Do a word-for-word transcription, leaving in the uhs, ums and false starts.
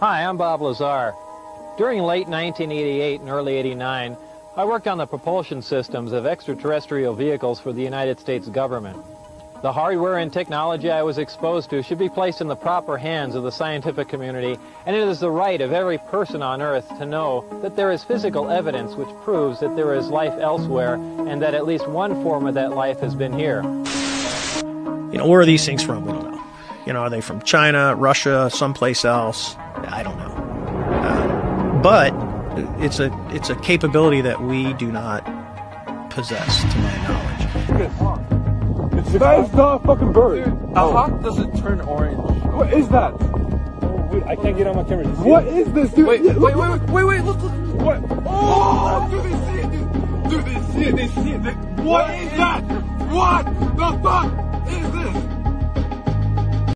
Hi, I'm Bob Lazar. During late nineteen eighty-eight and early eighty-nine, I worked on the propulsion systems of extraterrestrial vehicles for the United States government. The hardware and technology I was exposed to should be placed in the proper hands of the scientific community, and it is the right of every person on Earth to know that there is physical evidence which proves that there is life elsewhere and that at least one form of that life has been here. You know, where are these things from? We don't know. You know, are they from China, Russia, someplace else? I don't know. Uh, but it's a, it's a capability that we do not possess, to my knowledge. That is not a fucking bird. Dude, a oh. hawk doesn't turn orange. What is that? Oh, wait, I can't get on my camera. What it? is this, dude? Wait, yeah, wait, wait, wait, wait, wait, look, look. What? Oh, do they see it, dude? Do they see it? They see it. They... What, what is, is that? What the fuck is this?